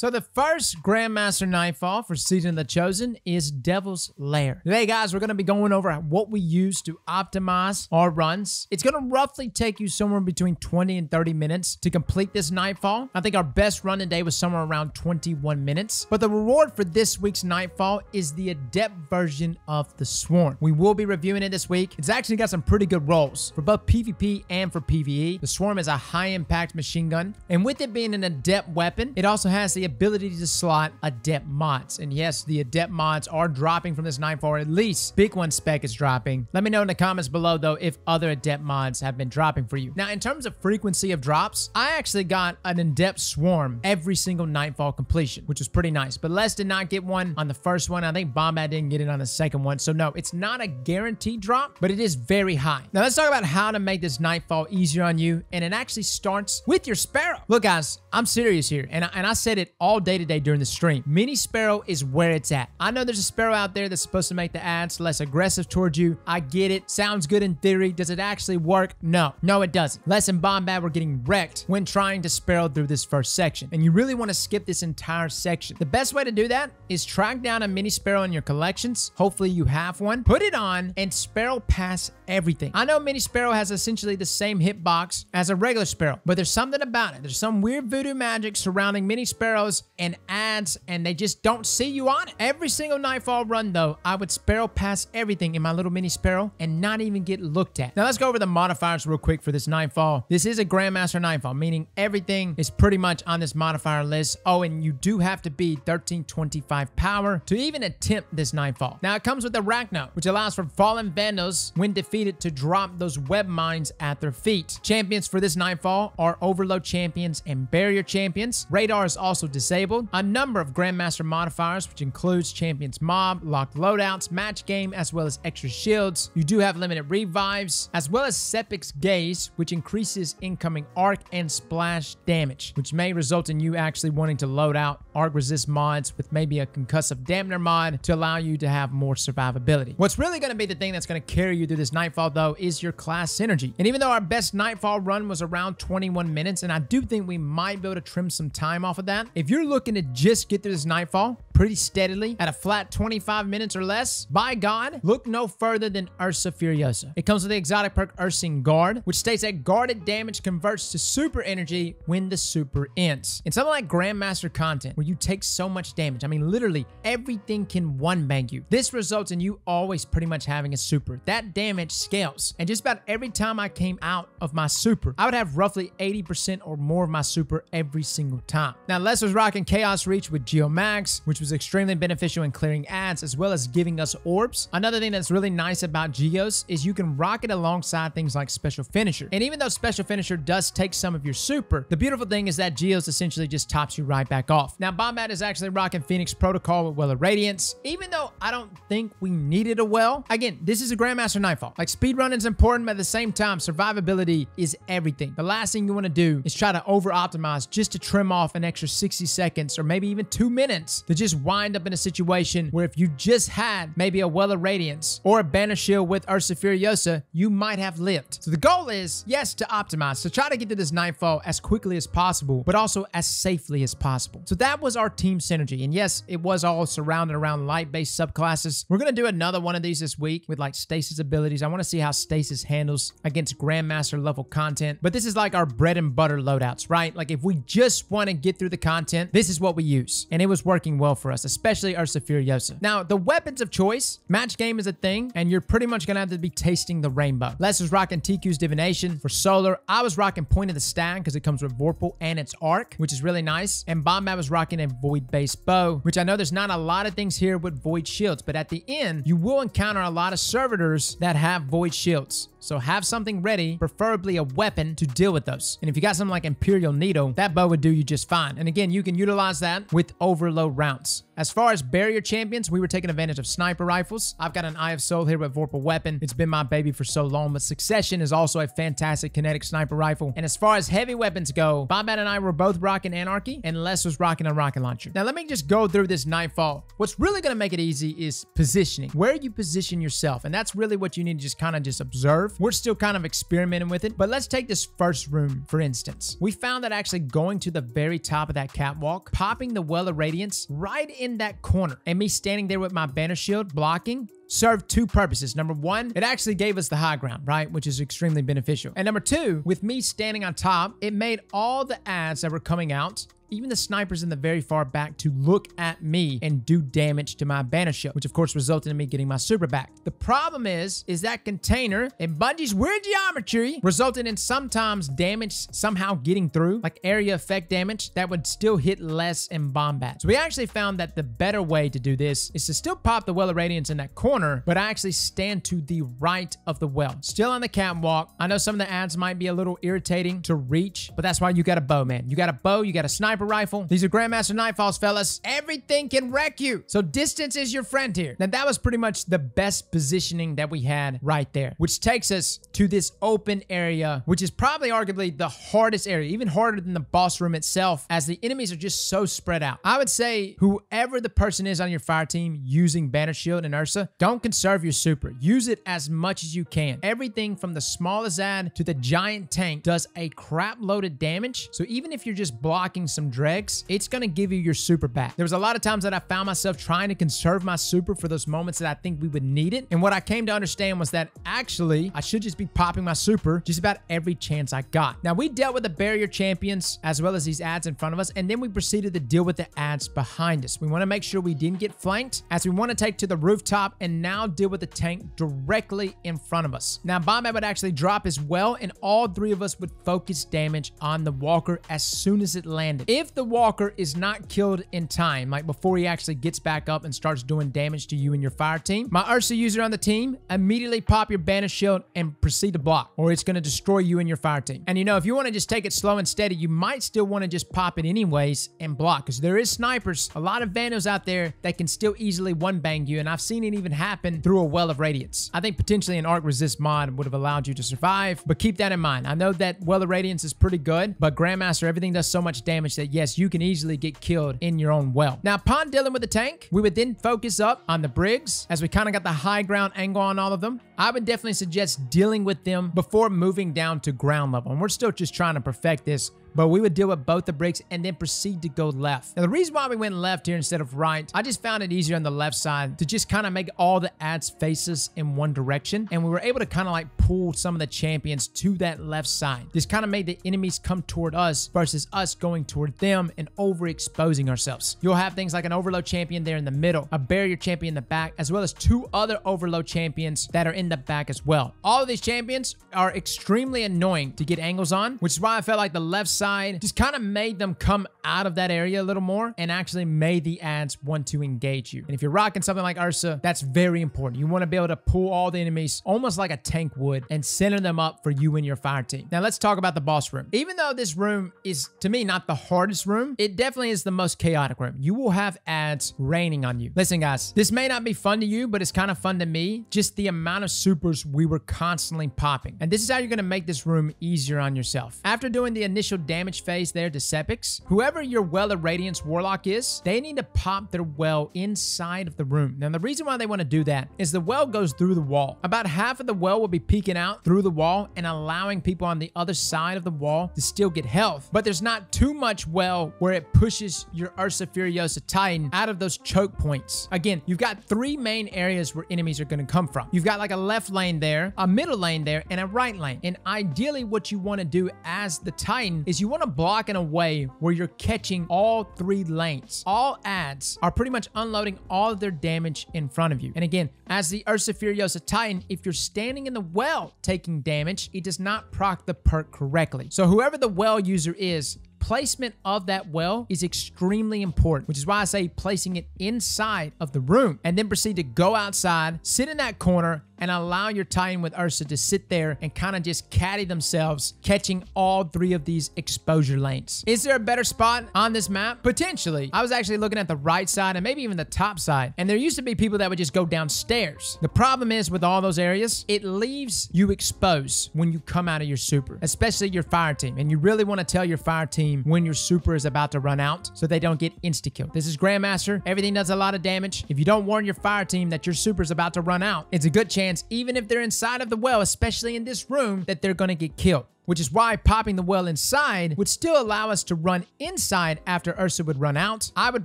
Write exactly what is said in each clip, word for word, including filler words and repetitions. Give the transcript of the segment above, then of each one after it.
So the first Grandmaster Nightfall for Season of the Chosen is Devil's Lair. Today, guys, we're going to be going over what we use to optimize our runs. It's going to roughly take you somewhere between twenty and thirty minutes to complete this Nightfall. I think our best run today was somewhere around twenty-one minutes. But the reward for this week's Nightfall is the Adept version of the Swarm. We will be reviewing it this week. It's actually got some pretty good roles for both PvP and for PvE. The Swarm is a high-impact machine gun. And with it being an Adept weapon, it also has the ability to slot Adept mods. And yes, the Adept mods are dropping from this Nightfall, or at least Big One spec is dropping. Let me know in the comments below, though, if other Adept mods have been dropping for you. Now, in terms of frequency of drops, I actually got an Adept Swarm every single Nightfall completion, which was pretty nice. But Les did not get one on the first one. I think Bombad didn't get it on the second one. So no, it's not a guaranteed drop, but it is very high. Now, let's talk about how to make this Nightfall easier on you. And it actually starts with your Sparrow. Look, guys, I'm serious here. And I, and I said it all day today during the stream. Mini Sparrow is where it's at. I know there's a Sparrow out there that's supposed to make the ads less aggressive towards you. I get it. Sounds good in theory. Does it actually work? No. No, it doesn't. Les and Bombad were getting wrecked when trying to Sparrow through this first section. And you really want to skip this entire section. The best way to do that is track down a Mini Sparrow in your collections. Hopefully you have one. Put it on and Sparrow pass everything. I know Mini Sparrow has essentially the same hitbox as a regular Sparrow, but there's something about it. There's some weird voodoo magic surrounding Mini Sparrows and ads, and they just don't see you on it. Every single Nightfall run, though, I would Sparrow pass everything in my little Mini Sparrow and not even get looked at. Now, let's go over the modifiers real quick for this Nightfall. This is a Grandmaster Nightfall, meaning everything is pretty much on this modifier list. Oh, and you do have to be thirteen twenty-five power to even attempt this Nightfall. Now, it comes with Arachno, which allows for fallen Vandals, when defeated, to drop those web mines at their feet. Champions for this Nightfall are Overload Champions and Barrier Champions. Radar is also disabled. A number of Grandmaster modifiers, which includes Champions Mob, Locked Loadouts, Match Game, as well as Extra Shields. You do have limited revives, as well as Sepiks Gaze, which increases incoming arc and splash damage, which may result in you actually wanting to load out arc resist mods with maybe a concussive dampener mod to allow you to have more survivability. What's really going to be the thing that's going to carry you through this Nightfall, though, is your class synergy. And even though our best Nightfall run was around twenty-one minutes, and I do think we might be able to trim some time off of that, if you're looking to just get through this Nightfall pretty steadily at a flat twenty-five minutes or less, by God, look no further than Ursa Furiosa. It comes with the exotic perk Ursing Guard, which states that guarded damage converts to super energy when the super ends. It's something like Grandmaster content where you take so much damage. I mean, literally everything can one bang you. This results in you always pretty much having a super. That damage scales. And just about every time I came out of my super, I would have roughly eighty percent or more of my super every single time. Now, Les was rocking Chaos Reach with Geomax, which was extremely beneficial in clearing ads as well as giving us orbs. Another thing that's really nice about Geos is you can rock it alongside things like Special Finisher. And even though Special Finisher does take some of your super, the beautiful thing is that Geos essentially just tops you right back off. Now, Bombad is actually rocking Phoenix Protocol with Well of Radiance, even though I don't think we needed a well. Again, this is a Grandmaster Nightfall. Like, speedrunning is important, but at the same time, survivability is everything. The last thing you want to do is try to over-optimize just to trim off an extra sixty seconds or maybe even two minutes to just wind up in a situation where if you just had maybe a Well of Radiance or a Banner Shield with Ursa Furiosa, you might have lived. So the goal is, yes, to optimize, to try to get to this Nightfall as quickly as possible, but also as safely as possible. So that was our team synergy. And yes, it was all surrounded around light-based subclasses. We're going to do another one of these this week with like Stasis abilities. I want to see how Stasis handles against Grandmaster level content. But this is like our bread and butter loadouts, right? Like, if we just want to get through the content, this is what we use. And it was working well for us, especially Ursa Furiosa. Now, the weapons of choice, Match Game is a thing, and you're pretty much going to have to be tasting the rainbow. Les was rocking T Q's Divination for solar. I was rocking Point of the Stand because it comes with Vorpal and its arc, which is really nice. And Bombad was rocking a void-based bow, which I know there's not a lot of things here with void shields, but at the end, you will encounter a lot of servitors that have void shields. So have something ready, preferably a weapon, to deal with those. And if you got something like Imperial Needle, that bow would do you just fine. And again, you can utilize that with overload rounds. As far as barrier champions, we were taking advantage of sniper rifles. I've got an Eye of Soul here with Vorpal Weapon. It's been my baby for so long, but Succession is also a fantastic kinetic sniper rifle. And as far as heavy weapons go, Bombad and I were both rocking Anarchy, and Les was rocking a rocket launcher. Now, let me just go through this Nightfall. What's really going to make it easy is positioning, where you position yourself. And that's really what you need to just kind of just observe. We're still kind of experimenting with it, but let's take this first room, for instance. We found that actually going to the very top of that catwalk, popping the Well of Radiance right in that corner, and me standing there with my Banner Shield blocking, served two purposes. Number one, it actually gave us the high ground, right? Which is extremely beneficial. And number two, with me standing on top, it made all the ads that were coming out, even the snipers in the very far back, to look at me and do damage to my Banner Shield, which of course resulted in me getting my super back. The problem is, is that container and Bungie's weird geometry resulted in sometimes damage somehow getting through, like area effect damage that would still hit less in Bombad. So we actually found that the better way to do this is to still pop the Well of Radiance in that corner, but I actually stand to the right of the well, still on the catwalk. I know some of the ads might be a little irritating to reach, but that's why you got a bow, man. You got a bow, you got a sniper rifle. These are Grandmaster Nightfalls, fellas. Everything can wreck you. So distance is your friend here. Now, that was pretty much the best positioning that we had right there, which takes us to this open area, which is probably arguably the hardest area, even harder than the boss room itself, as the enemies are just so spread out. I would say whoever the person is on your fire team using Banner Shield and Ursa, don't conserve your super. Use it as much as you can. Everything from the smallest ad to the giant tank does a crap load of damage. So even if you're just blocking some dregs, it's going to give you your super back. There was a lot of times that I found myself trying to conserve my super for those moments that I think we would need it. And what I came to understand was that actually I should just be popping my super just about every chance I got. Now, we dealt with the barrier champions as well as these ads in front of us, and then we proceeded to deal with the ads behind us. We want to make sure we didn't get flanked, as we want to take to the rooftop and now deal with the tank directly in front of us. Now, Bombad would actually drop as well, and all three of us would focus damage on the walker as soon as it landed. If the walker is not killed in time, like before he actually gets back up and starts doing damage to you and your fire team, my Ursa user on the team, immediately pop your Banner Shield and proceed to block, or it's going to destroy you and your fire team. And you know, if you want to just take it slow and steady, you might still want to just pop it anyways and block, because there is snipers, a lot of Vandals out there that can still easily one bang you, and I've seen it even happen through a Well of Radiance. I think potentially an arc resist mod would have allowed you to survive, but keep that in mind. I know that Well of Radiance is pretty good, but Grandmaster, everything does so much damage that yes, you can easily get killed in your own well. Now, upon dealing with the tank, we would then focus up on the brigs, as we kind of got the high ground angle on all of them. I would definitely suggest dealing with them before moving down to ground level, and we're still just trying to perfect this, but we would deal with both the bricks and then proceed to go left. Now, the reason why we went left here instead of right, I just found it easier on the left side to just kind of make all the ads faces in one direction, and we were able to kind of like pull some of the champions to that left side. This kind of made the enemies come toward us versus us going toward them and overexposing ourselves. You'll have things like an overload champion there in the middle, a barrier champion in the back, as well as two other overload champions that are in the back as well. All of these champions are extremely annoying to get angles on, which is why I felt like the left side side just kind of made them come out of that area a little more and actually made the ads want to engage you. And if you're rocking something like Ursa, that's very important. You want to be able to pull all the enemies almost like a tank would and center them up for you and your fire team. Now, let's talk about the boss room. Even though this room is, to me, not the hardest room, it definitely is the most chaotic room. You will have ads raining on you. Listen, guys, this may not be fun to you, but it's kind of fun to me, just the amount of supers we were constantly popping. And this is how you're going to make this room easier on yourself. After doing the initial damage phase there to Sepiks, whoever your Well of Radiance Warlock is, they need to pop their well inside of the room. Now, the reason why they want to do that is the well goes through the wall. About half of the well will be peeking out through the wall and allowing people on the other side of the wall to still get health, but there's not too much well where it pushes your Ursa Furiosa Titan out of those choke points. Again, you've got three main areas where enemies are going to come from. You've got like a left lane there, a middle lane there, and a right lane. And ideally what you want to do as the Titan is you want to block in a way where you're catching all three lanes. All ads are pretty much unloading all of their damage in front of you. And again, as the Ursa Furiosa Titan, if you're standing in the well taking damage, it does not proc the perk correctly. So whoever the well user is, placement of that well is extremely important, which is why I say placing it inside of the room, and then proceed to go outside, sit in that corner, and allow your Titan with Ursa to sit there and kind of just caddy themselves, catching all three of these exposure lanes. Is there a better spot on this map? Potentially. I was actually looking at the right side and maybe even the top side, and there used to be people that would just go downstairs. The problem is with all those areas, it leaves you exposed when you come out of your super, especially your fire team, and you really want to tell your fire team when your super is about to run out so they don't get insta-killed. This is Grandmaster. Everything does a lot of damage. If you don't warn your fire team that your super is about to run out, it's a good chance, even if they're inside of the well, especially in this room, that they're going to get killed, which is why popping the well inside would still allow us to run inside after Ursa would run out. I would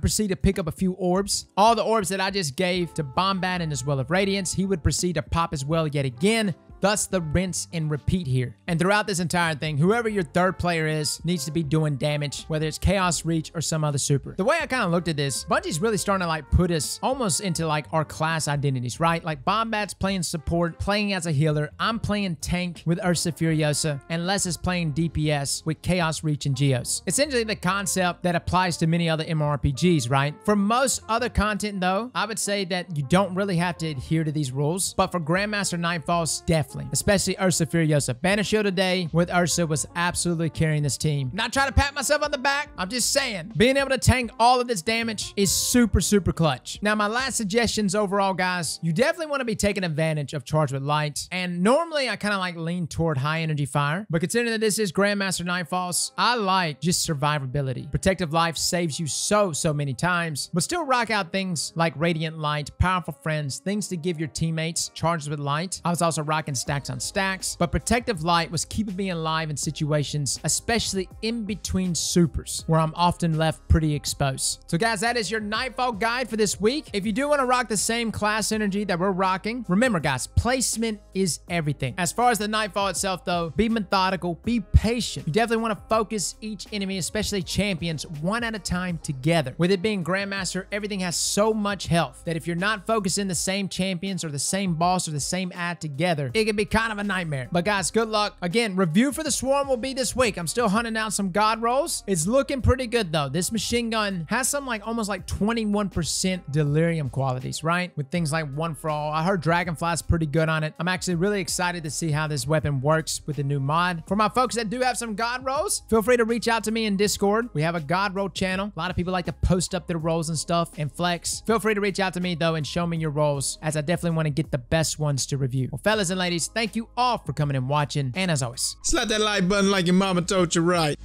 proceed to pick up a few orbs. All the orbs that I just gave to Bombad and his Well of Radiance, he would proceed to pop his well yet again. Thus the rinse and repeat here. And throughout this entire thing, whoever your third player is needs to be doing damage, whether it's Chaos Reach or some other super. The way I kind of looked at this, Bungie's really starting to like put us almost into like our class identities, right? Like Bombad's playing support, playing as a healer. I'm playing tank with Ursa Furiosa, and Les is playing D P S with Chaos Reach and Geos. Essentially the concept that applies to many other M M O R P Gs, right? For most other content though, I would say that you don't really have to adhere to these rules, but for Grandmaster Nightfall's, definitely. Especially Ursa Furiosa. Banner Shield today with Ursa was absolutely carrying this team. Not trying to pat myself on the back. I'm just saying, being able to tank all of this damage is super, super clutch. Now, my last suggestions overall, guys, you definitely want to be taking advantage of Charged with Light. And normally, I kind of like lean toward high energy fire. But considering that this is Grandmaster Nightfalls, I like just survivability. Protective Life saves you so, so many times. But still rock out things like Radiant Light, Powerful Friends, things to give your teammates. Charged with Light. I was also rocking stacks on stacks, but Protective Light was keeping me alive in situations, especially in between supers, where I'm often left pretty exposed. So guys, that is your Nightfall guide for this week. If you do want to rock the same class energy that we're rocking, remember guys, placement is everything. As far as the Nightfall itself though, be methodical, be patient. You definitely want to focus each enemy, especially champions, one at a time together. With it being Grandmaster, everything has so much health that if you're not focusing the same champions or the same boss or the same ad together, it can be kind of a nightmare. But guys, good luck. Again, review for the Swarm will be this week. I'm still hunting out some god rolls. It's looking pretty good though. This machine gun has some like almost like twenty-one percent delirium qualities, right? With things like One For All. I heard Dragonfly's pretty good on it. I'm actually really excited to see how this weapon works with the new mod. For my folks that do have some god rolls, feel free to reach out to me in Discord. We have a god roll channel. A lot of people like to post up their rolls and stuff and flex. Feel free to reach out to me though and show me your rolls, as I definitely want to get the best ones to review. Well, fellas and ladies, Ladies, thank you all for coming and watching. And as always, slap that like button like your mama told you right.